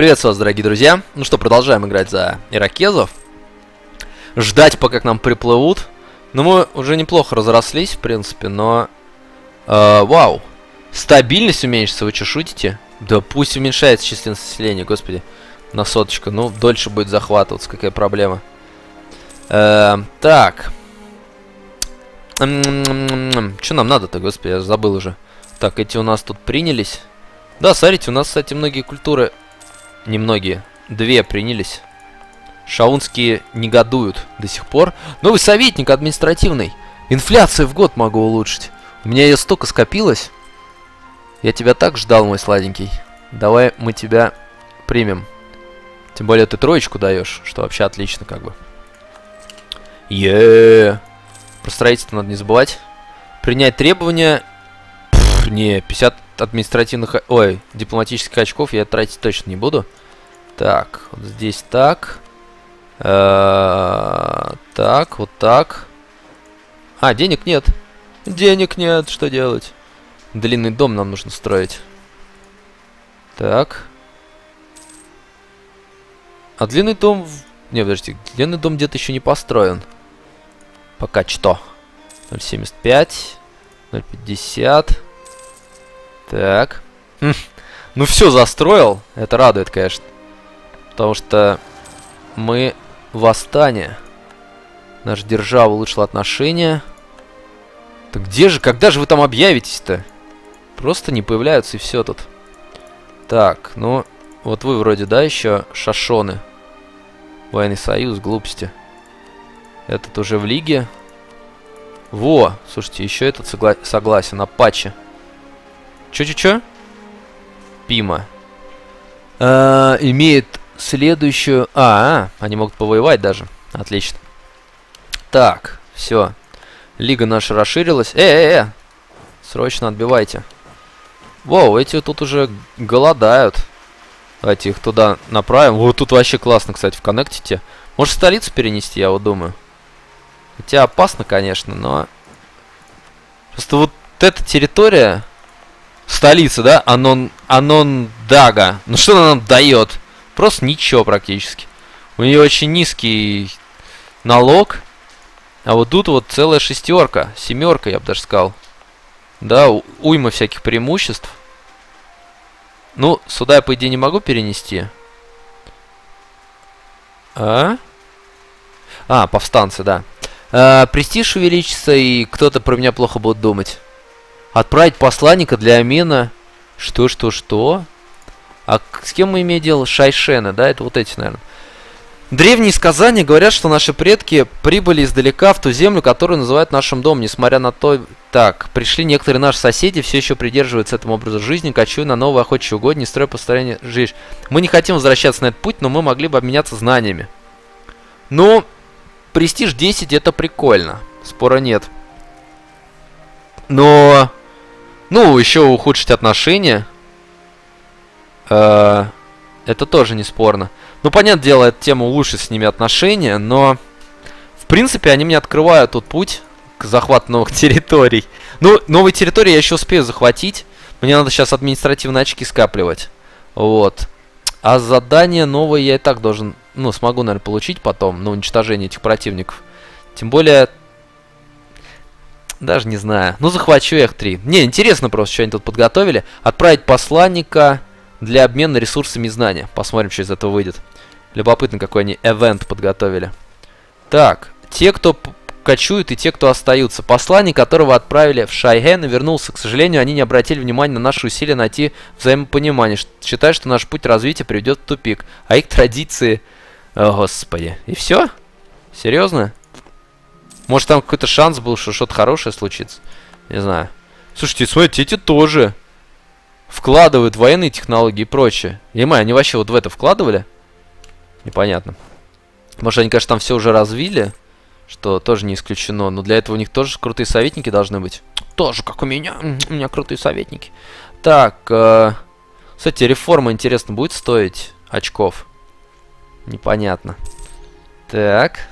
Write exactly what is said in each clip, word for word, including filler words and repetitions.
Приветствую вас, дорогие друзья. Ну что, продолжаем играть за ирокезов. Ждать, пока к нам приплывут. Ну, мы уже неплохо разрослись, в принципе, но... Э, вау. Стабильность уменьшится, вы что, шутите? Да пусть уменьшается численность населения, господи. На соточку. Ну, дольше будет захватываться, какая проблема. Э, так. Что нам надо-то, господи, я забыл уже. Так, эти у нас тут принялись. Да, смотрите, у нас, кстати, многие культуры... Немногие. Две принялись. Шаунские негодуют до сих пор. Новый советник административный. Инфляцию в год могу улучшить. У меня ее столько скопилось. Я тебя так ждал, мой сладенький. Давай мы тебя примем. Тем более ты троечку даешь, что вообще отлично как бы. Еее. Про строительство надо не забывать. Принять требования. Пфф, не, пятьдесят... административных... Ой, дипломатических очков я тратить точно не буду. Так, вот здесь так. Э-э-э- так, вот так. А, денег нет. Денег нет, что делать? Длинный дом нам нужно строить. Так. А длинный дом... Не, подожди, длинный дом где-то еще не построен. Пока что. ноль семьдесят пять. ноль пятьдесят. Так. Ну все застроил. Это радует, конечно. Потому что мы восстание. Наша держава улучшила отношения. Так где же, когда же вы там объявитесь-то? Просто не появляются и все тут. Так, ну, вот вы вроде, да, еще шашоны. Военный союз, глупости. Этот уже в лиге. Во, слушайте, еще этот согла согласен, Апачи. Че-че-че? Пима. А, имеет следующую... А, а, они могут повоевать даже. Отлично. Так, все. Лига наша расширилась. Э-э-э! Срочно отбивайте. Воу, эти тут уже голодают. Давайте их туда направим. Вот тут вообще классно, кстати, в коннектите. Может, столицу перенести, я вот думаю. Хотя опасно, конечно, но... Просто вот эта территория... Столица, да? Анон... Анондага. Ну что она нам дает? Просто ничего практически. У нее очень низкий налог. А вот тут вот целая шестерка. Семерка, я бы даже сказал. Да, уйма всяких преимуществ. Ну, сюда я, по идее, не могу перенести. А? А, повстанцы, да. А, престиж увеличится, и кто-то про меня плохо будет думать. Отправить посланника для Амина. Что-что-что? А с кем мы имеем дело? Шайшена, да? Это вот эти, наверное. Древние сказания говорят, что наши предки прибыли издалека в ту землю, которую называют нашим домом. Несмотря на то... Так, пришли некоторые наши соседи, все еще придерживаются этому образу жизни, кочуя на новые охотчие угодья, не строя построение жилищ. Мы не хотим возвращаться на этот путь, но мы могли бы обменяться знаниями. Ну, престиж десять, это прикольно. Спора нет. Но... Ну, еще ухудшить отношения. Э-э- это тоже не спорно. Ну, понятное дело, эта тема улучшит с ними отношения, но... В принципе, они мне открывают тут путь к захвату новых территорий. Ну, новые территории я еще успею захватить. Мне надо сейчас административные очки скапливать. Вот. А задание новое я и так должен... Ну, смогу, наверное, получить потом на уничтожение этих противников. Тем более... Даже не знаю. Ну, захвачу я их три. Не, интересно просто, что они тут подготовили. Отправить посланника для обмена ресурсами и знания. Посмотрим, что из этого выйдет. Любопытно, какой они эвент подготовили. Так, те, кто кочуют, и те, кто остаются. Посланник, которого отправили в Шайген, вернулся. К сожалению, они не обратили внимания на наши усилия найти взаимопонимание. Считаю, что наш путь развития приведет в тупик. А их традиции... О, господи. И все? Серьезно? Может, там какой-то шанс был, что что-то хорошее случится? Не знаю. Слушайте, смотрите, эти тоже вкладывают в военные технологии и прочее. Ема, они вообще вот в это вкладывали? Непонятно. Может, они, конечно, там все уже развили, что тоже не исключено. Но для этого у них тоже крутые советники должны быть. Тоже, как у меня. У меня крутые советники. Так, э, кстати, реформа, интересно, будет стоить очков? Непонятно. Так...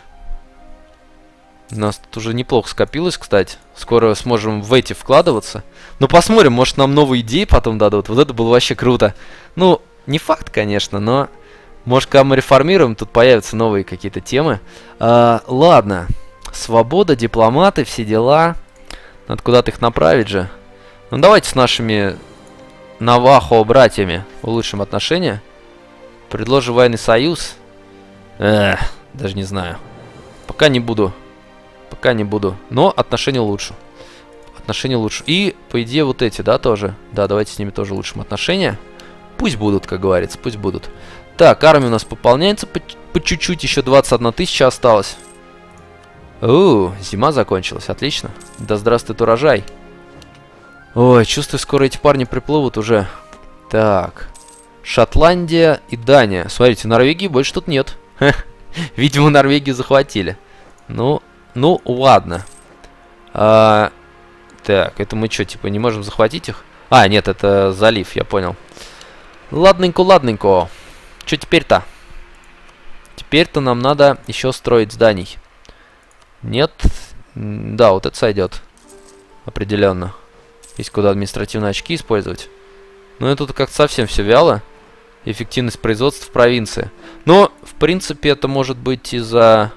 У нас тут уже неплохо скопилось, кстати. Скоро сможем в эти вкладываться. Но посмотрим, может, нам новые идеи потом дадут. Вот это было вообще круто. Ну, Не факт, конечно, но... Может, когда мы реформируем, тут появятся новые какие-то темы. А, ладно. Свобода, дипломаты, все дела. Надо куда-то их направить же. Ну, давайте с нашими навахо-братьями улучшим отношения. Предложу военный союз. Эх, даже не знаю. Пока не буду. Пока не буду. Но отношения лучше. Отношения лучше. И, по идее, вот эти, да, тоже. Да, давайте с ними тоже улучшим отношения. Пусть будут, как говорится, пусть будут. Так, армия у нас пополняется по чуть-чуть. Еще двадцать одна тысяча осталось. О, зима закончилась. Отлично. Да здравствует урожай. Ой, чувствую, скоро эти парни приплывут уже. Так. Шотландия и Дания. Смотрите, Норвегии больше тут нет. Видимо, Норвегию захватили. Ну, ну, ладно. А, так, это мы что, типа, не можем захватить их? А, нет, это залив, я понял. Ладненько, ладненько. Что теперь-то? Теперь-то нам надо еще строить зданий. Нет? Да, вот это сойдет. Определенно. Есть куда административные очки использовать. Но это тут как-то совсем все вяло. Эффективность производства в провинции. Но, в принципе, это может быть из-за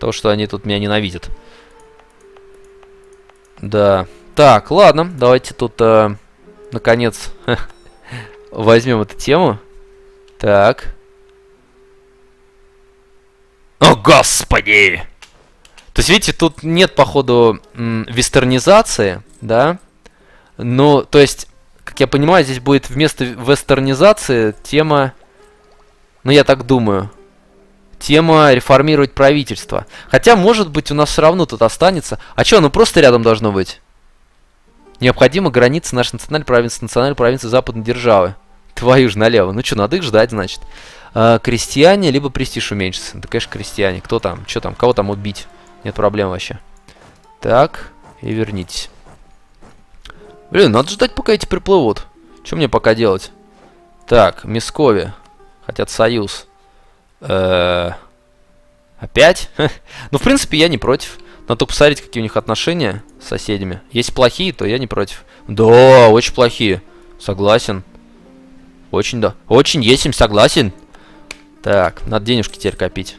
того, что они тут меня ненавидят. Да. Так, ладно. Давайте тут, э, наконец, возьмем эту тему. Так. О, господи! То есть, видите, тут нет, походу, вестернизации, да? Ну, то есть, как я понимаю, здесь будет вместо вестернизации тема... Ну, я так думаю. Тема реформировать правительство. Хотя, может быть, у нас все равно тут останется... А что, ну просто рядом должно быть? Необходима граница нашей национальной провинции, национальной провинции западной державы. Твою ж налево. Ну что, надо их ждать, значит. А, крестьяне, либо престиж уменьшится. Да, конечно, крестьяне. Кто там? Что там? Кого там убить? Нет проблем вообще. Так, и вернитесь. Блин, надо ждать, пока эти приплывут. Что мне пока делать? Так, Московия. Хотят союз. Э-э- опять? Ну, в принципе, я не против. Надо только посмотреть, какие у них отношения с соседями. Если плохие, то я не против. Да, очень плохие. Согласен. Очень, да. Очень есть им, согласен. Так, надо денежки теперь копить.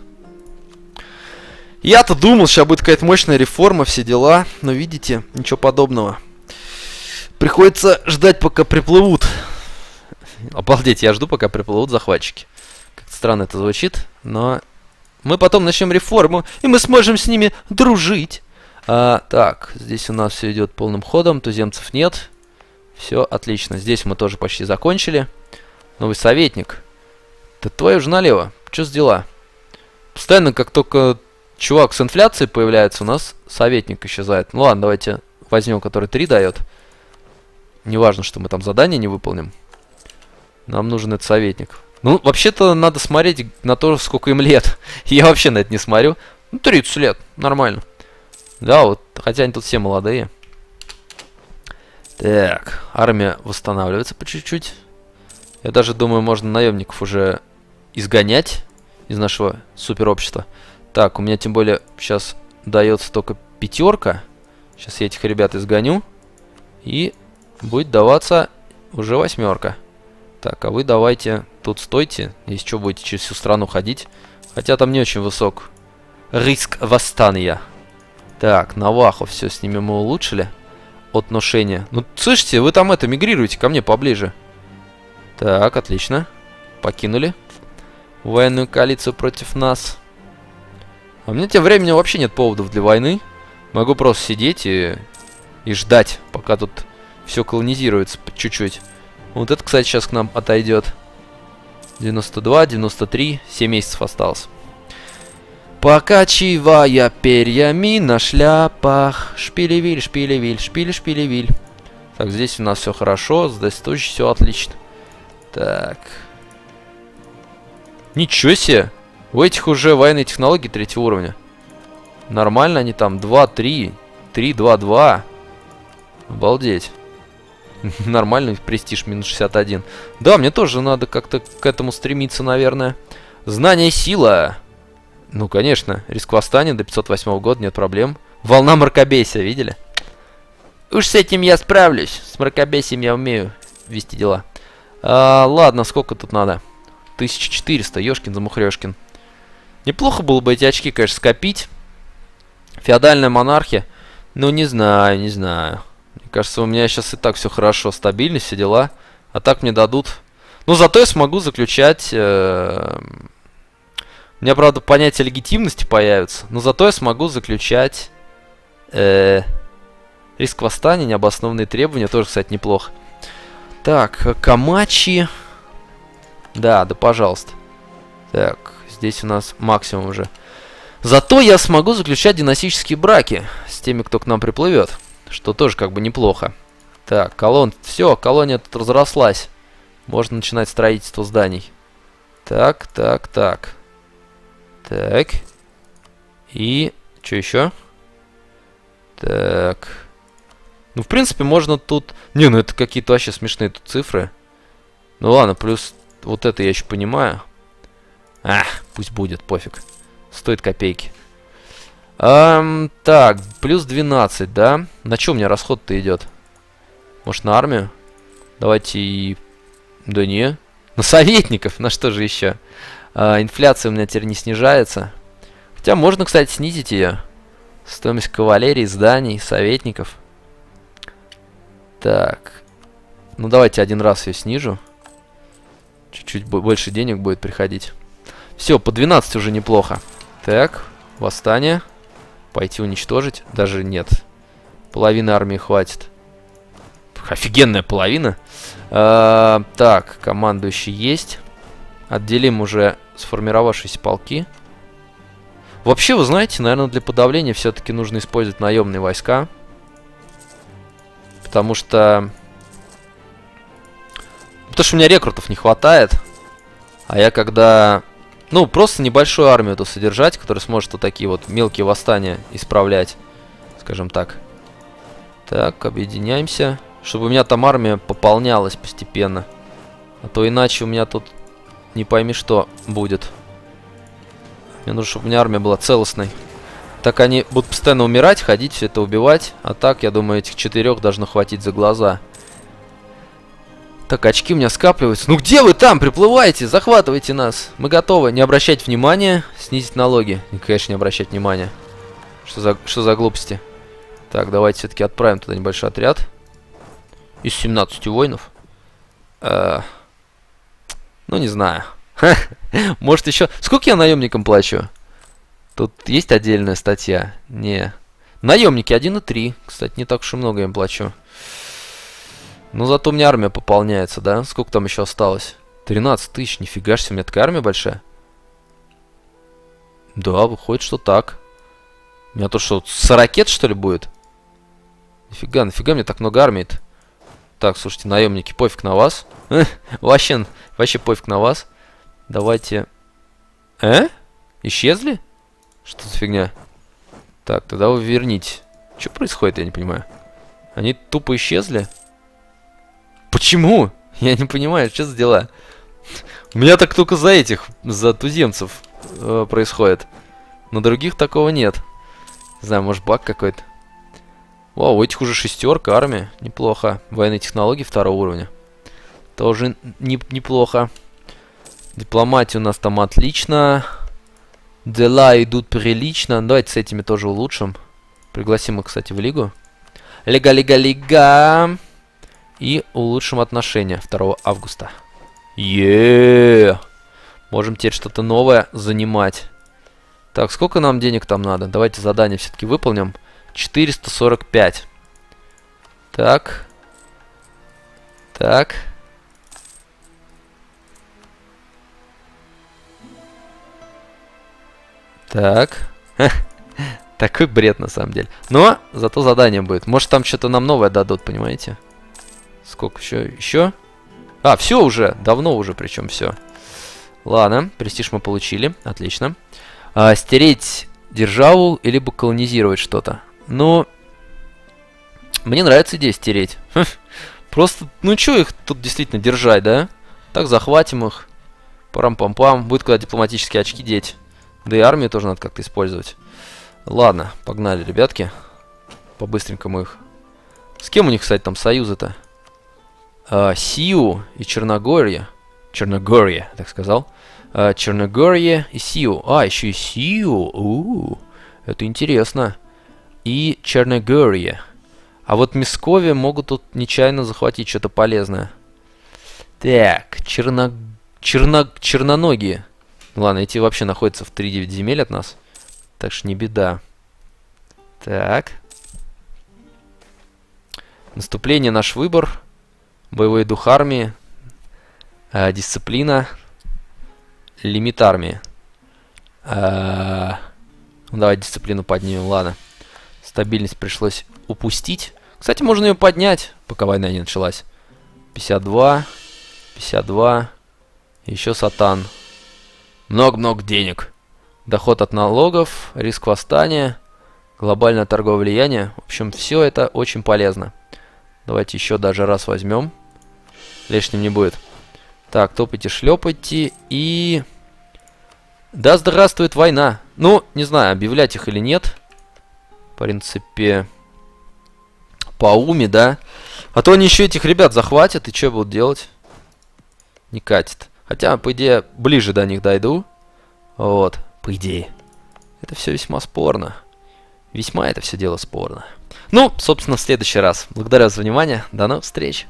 Я-то думал, сейчас будет какая-то мощная реформа, все дела. Но видите, ничего подобного. Приходится ждать, пока приплывут. Обалдеть, я жду, пока приплывут захватчики. Как-то странно это звучит, но... Мы потом начнем реформу, и мы сможем с ними дружить. А, так, здесь у нас все идет полным ходом, туземцев нет. Все отлично. Здесь мы тоже почти закончили. Новый советник. Да твою же налево. Что за дела? Постоянно, как только чувак с инфляцией появляется, у нас советник исчезает. Ну ладно, давайте возьмем, который три дает. Неважно, что мы там задание не выполним. Нам нужен этот советник. Ну, вообще-то надо смотреть на то, сколько им лет. Я вообще на это не смотрю. Ну, тридцать лет. Нормально. Да, вот. Хотя они тут все молодые. Так. Армия восстанавливается по чуть-чуть. Я даже думаю, можно наемников уже изгонять из нашего суперобщества. Так, у меня тем более сейчас дается только пятерка. Сейчас я этих ребят изгоню. И будет даваться уже восьмерка. Так, а вы давайте тут стойте. Если что, будете через всю страну ходить. Хотя там не очень высок риск восстания. Так, навахо, все, с ними мы улучшили отношения. Ну, слышите, вы там это, мигрируете ко мне поближе. Так, отлично. Покинули военную коалицию против нас. А у меня тем временем вообще нет поводов для войны. Могу просто сидеть и, и ждать, пока тут все колонизируется чуть-чуть. Вот это, кстати, сейчас к нам отойдет. девяносто два, девяносто три, семь месяцев осталось. Покачивая перьями на шляпах. Шпилевиль, шпилевиль, шпиль, шпилевиль. Так, здесь у нас все хорошо, здесь тоже все отлично. Так. Ничего себе! У этих уже военные технологии третьего уровня. Нормально они там. два-три, три-два-два. Обалдеть. Нормальный престиж минус шестьдесят один. Да, мне тоже надо как-то к этому стремиться, наверное. Знание сила. Ну, конечно. Риск восстания до пятьсот восьмого года, нет проблем. Волна мракобесия, видели? Уж с этим я справлюсь. С мракобесием я умею вести дела. А, ладно, сколько тут надо? тысяча четыреста, ёшкин-замухрёшкин. Неплохо было бы эти очки, конечно, скопить. Феодальная монархия. Ну, не знаю, не знаю. Мне кажется, у меня сейчас и так все хорошо. Стабильность, все дела. А так мне дадут... Ну, зато я смогу заключать... Э... У меня, правда, понятие легитимности появится. Но зато я смогу заключать... Э... Риск восстания, необоснованные требования. Тоже, кстати, неплохо. Так, Камачи... Да, да, пожалуйста. Так, здесь у нас максимум уже. Зато я смогу заключать династические браки с теми, кто к нам приплывет. Что тоже как бы неплохо. Так, колон... Все, колония тут разрослась. Можно начинать строительство зданий. Так, так, так. Так. И... Что еще? Так. Ну, в принципе, можно тут... Не, ну это какие-то вообще смешные тут цифры. Ну ладно, плюс... Вот это я еще понимаю. Ах, пусть будет, пофиг. Стоит копейки. Эм, так, плюс двенадцать, да? На что у меня расход-то идет? Может, на армию? Давайте... Да не. На советников, на что же еще? Э, инфляция у меня теперь не снижается. Хотя можно, кстати, снизить ее. Стоимость кавалерии, зданий, советников. Так. Ну, давайте один раз ее снижу. Чуть-чуть больше денег будет приходить. Все, по двенадцать уже неплохо. Так, восстание. Пойти уничтожить. Даже нет. Половины армии хватит. Офигенная половина. А, так, командующий есть. Отделим уже сформировавшиеся полки. Вообще, вы знаете, наверное, для подавления все-таки нужно использовать наемные войска. Потому что... Потому что у меня рекрутов не хватает. А я когда... Ну, просто небольшую армию эту содержать, которая сможет вот такие вот мелкие восстания исправлять. Скажем так. Так, объединяемся. Чтобы у меня там армия пополнялась постепенно. А то иначе у меня тут не пойми что будет. Мне нужно, чтобы у меня армия была целостной. Так они будут постоянно умирать, ходить, все это убивать. А так, я думаю, этих четырех должно хватить за глаза. Так, очки у меня скапливаются. Ну где вы там? Приплывайте, захватывайте нас. Мы готовы. Не обращать внимания, снизить налоги. И, конечно, не обращать внимания. Что за, что за глупости? Так, давайте все-таки отправим туда небольшой отряд. Из семнадцати воинов. Э-э- ну, не знаю. Может еще... Сколько я наемникам плачу? Тут есть отдельная статья? Не. Наемники один и три. Кстати, не так уж и много я им плачу. Ну, зато у меня армия пополняется, да? Сколько там еще осталось? тринадцать тысяч, нифига себе, у меня такая армия большая. Да, выходит, что так. У меня то, что, сорокет, что ли, будет? Нифига, нафига мне так много армии-то? Так, слушайте, наемники, пофиг на вас. Вообще, вообще пофиг на вас. Давайте... Э? Исчезли? Что за фигня? Так, тогда вы верните. Что происходит, я не понимаю. Они тупо исчезли? Почему? Я не понимаю, что за дела. У меня так только за этих, за туземцев э, происходит. На других такого нет. Не знаю, может, баг какой-то. Вау, у этих уже шестерка, армия. Неплохо. Военные технологии второго уровня. Тоже не, неплохо. Дипломатия у нас там отлично. Дела идут прилично. Давайте с этими тоже улучшим. Пригласим их, кстати, в лигу. Лига-лига-лига. И улучшим отношения второго августа. Еее! Можем теперь что-то новое занимать. Так, сколько нам денег там надо? Давайте задание все-таки выполним. четыреста сорок пять. Так. Так. Так. Такой бред на самом деле. Но зато задание будет. Может, там что-то нам новое дадут, понимаете? Сколько еще? Еще? А, все уже. Давно уже, причем все. Ладно, престиж мы получили. Отлично. А, стереть державу, либо колонизировать что-то. Ну, мне нравится идея стереть. Просто, ну что их тут действительно держать, да? Так, захватим их. Парам-пам-пам. Будет куда дипломатические очки деть. Да и армию тоже надо как-то использовать. Ладно, погнали, ребятки. По-быстренькому их. С кем у них, кстати, там союзы-то? э, Сиу и Черногория. Черногория, так сказал. Э, Черногория и Сиу. А, еще и Сиу. У-у-у. Это интересно. И Черногория. А вот Московия могут тут нечаянно захватить что-то полезное. Так, черно... черно... черноногие. Ладно, эти вообще находятся в три девять земель от нас. Так что не беда. Так. Наступление — наш выбор. Боевой дух армии. Э, дисциплина. Лимит армии. Э, ну, давай дисциплину поднимем, ладно. Стабильность пришлось упустить. Кстати, можно ее поднять, пока война не началась. пятьдесят два, пятьдесят два. Еще сатан. Много-много денег. Доход от налогов, риск восстания, глобальное торговое влияние. В общем, все это очень полезно. Давайте еще даже раз возьмем. Лишним не будет. Так, топайте, шлепайте и... Да здравствует война. Ну, не знаю, объявлять их или нет. В принципе, по уме, да. А то они еще этих ребят захватят, и что будут делать? Не катит. Хотя, по идее, ближе до них дойду. Вот, по идее. Это все весьма спорно. Весьма это все дело спорно. Ну, собственно, в следующий раз. Благодарю вас за внимание. До новых встреч.